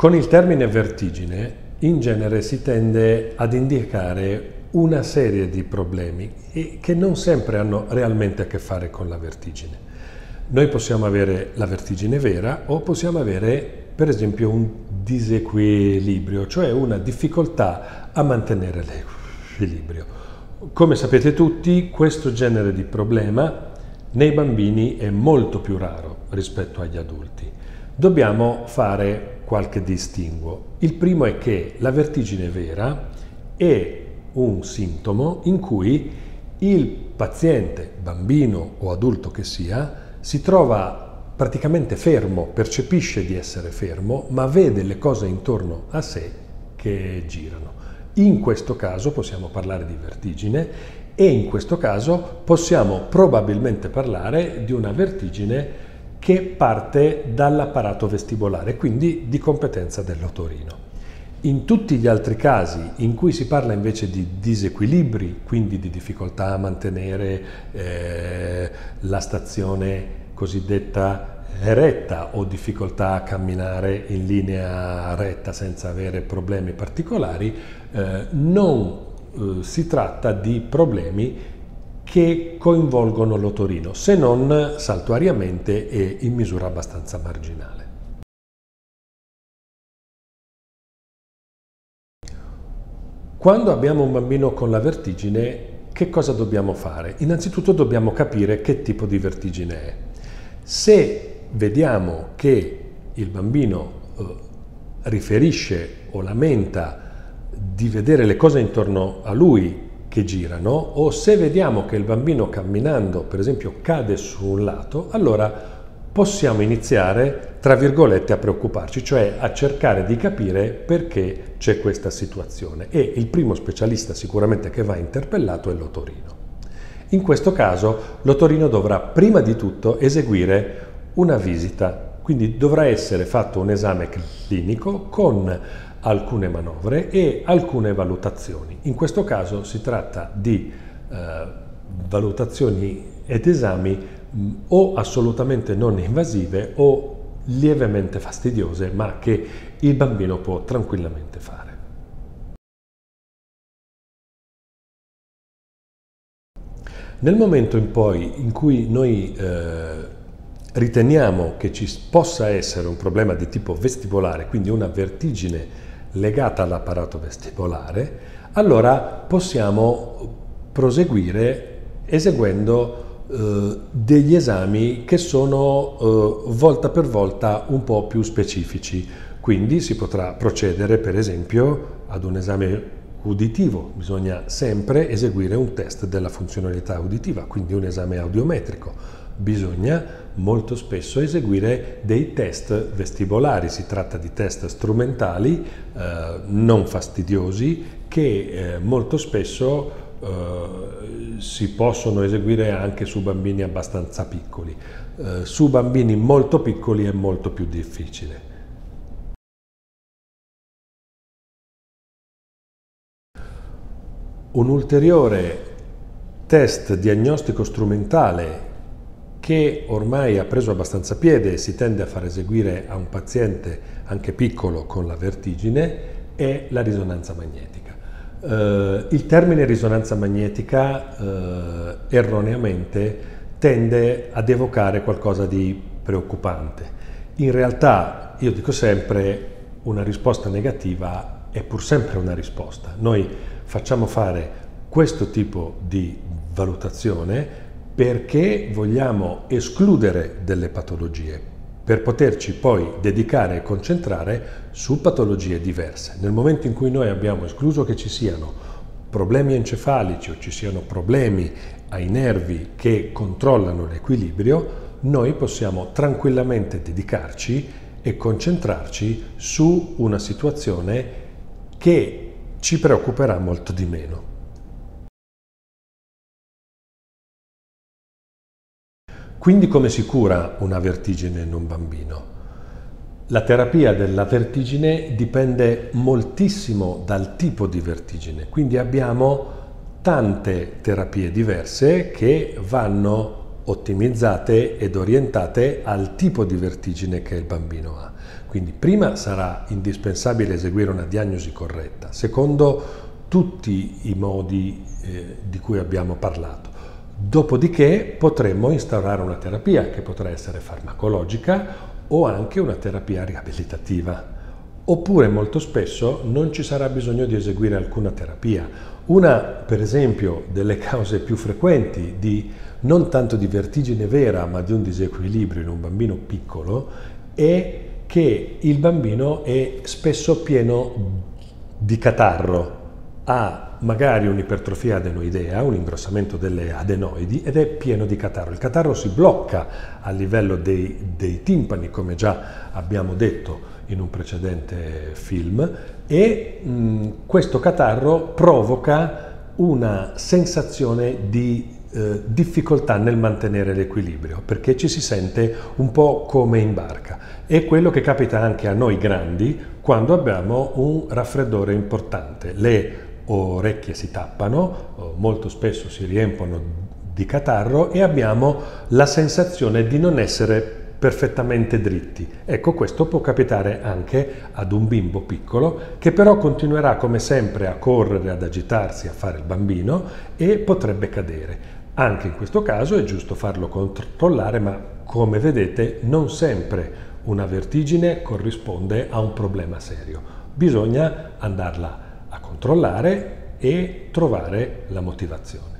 Con il termine vertigine in genere si tende ad indicare una serie di problemi che non sempre hanno realmente a che fare con la vertigine. Noi possiamo avere la vertigine vera o possiamo avere per esempio un disequilibrio, cioè una difficoltà a mantenere l'equilibrio. Come sapete tutti, questo genere di problema nei bambini è molto più raro rispetto agli adulti. Dobbiamo fare qualche distinguo. Il primo è che la vertigine vera è un sintomo in cui il paziente, bambino o adulto che sia, si trova praticamente fermo, percepisce di essere fermo, ma vede le cose intorno a sé che girano. In questo caso possiamo parlare di vertigine e in questo caso possiamo probabilmente parlare di una vertigine che parte dall'apparato vestibolare, quindi di competenza dell'otorino. In tutti gli altri casi in cui si parla invece di disequilibri, quindi di difficoltà a mantenere la stazione cosiddetta retta o difficoltà a camminare in linea retta senza avere problemi particolari, non si tratta di problemi che coinvolgono l'otorino, se non saltuariamente e in misura abbastanza marginale. Quando abbiamo un bambino con la vertigine, che cosa dobbiamo fare? Innanzitutto dobbiamo capire che tipo di vertigine è. Se vediamo che il bambino riferisce o lamenta di vedere le cose intorno a lui che girano, o se vediamo che il bambino camminando, per esempio, cade su un lato, allora possiamo iniziare, tra virgolette, a preoccuparci, cioè a cercare di capire perché c'è questa situazione, e il primo specialista sicuramente che va interpellato è l'otorino. In questo caso l'otorino dovrà prima di tutto eseguire una visita, quindi dovrà essere fatto un esame clinico con alcune manovre e alcune valutazioni. In questo caso si tratta di valutazioni ed esami o assolutamente non invasive o lievemente fastidiose, ma che il bambino può tranquillamente fare. Nel momento in poi in cui noi riteniamo che ci possa essere un problema di tipo vestibolare, quindi una vertigine legata all'apparato vestibolare, allora possiamo proseguire eseguendo degli esami che sono volta per volta un po' più specifici. Quindi si potrà procedere per esempio ad un esame uditivo, bisogna sempre eseguire un test della funzionalità uditiva, quindi un esame audiometrico. Bisogna molto spesso eseguire dei test vestibolari, si tratta di test strumentali non fastidiosi che molto spesso si possono eseguire anche su bambini abbastanza piccoli. Su bambini molto piccoli è molto più difficile. Un ulteriore test diagnostico strumentale che ormai ha preso abbastanza piede e si tende a far eseguire a un paziente anche piccolo con la vertigine è la risonanza magnetica. Il termine risonanza magnetica erroneamente tende ad evocare qualcosa di preoccupante. In realtà, io dico sempre, una risposta negativa è pur sempre una risposta. Noi facciamo fare questo tipo di valutazione perché vogliamo escludere delle patologie, per poterci poi dedicare e concentrare su patologie diverse. Nel momento in cui noi abbiamo escluso che ci siano problemi encefalici o ci siano problemi ai nervi che controllano l'equilibrio, noi possiamo tranquillamente dedicarci e concentrarci su una situazione che ci preoccuperà molto di meno. Quindi come si cura una vertigine in un bambino? La terapia della vertigine dipende moltissimo dal tipo di vertigine, quindi abbiamo tante terapie diverse che vanno ottimizzate ed orientate al tipo di vertigine che il bambino ha. Quindi prima sarà indispensabile eseguire una diagnosi corretta, secondo tutti i modi di cui abbiamo parlato. Dopodiché potremmo instaurare una terapia che potrà essere farmacologica o anche una terapia riabilitativa. Oppure molto spesso non ci sarà bisogno di eseguire alcuna terapia. Una, per esempio, delle cause più frequenti di non tanto di vertigine vera ma di un disequilibrio in un bambino piccolo è che il bambino è spesso pieno di catarro, ha magari un'ipertrofia adenoidea, un ingrossamento delle adenoidi ed è pieno di catarro. Il catarro si blocca a livello dei timpani, come già abbiamo detto in un precedente film, e questo catarro provoca una sensazione di difficoltà nel mantenere l'equilibrio, perché ci si sente un po' come in barca. È quello che capita anche a noi grandi quando abbiamo un raffreddore importante. Le orecchie si tappano, molto spesso si riempiono di catarro e abbiamo la sensazione di non essere perfettamente dritti. Ecco, questo può capitare anche ad un bimbo piccolo che però continuerà come sempre a correre, ad agitarsi, a fare il bambino e potrebbe cadere. Anche in questo caso è giusto farlo controllare, ma come vedete non sempre una vertigine corrisponde a un problema serio. Bisogna andarla a controllare e trovare la motivazione.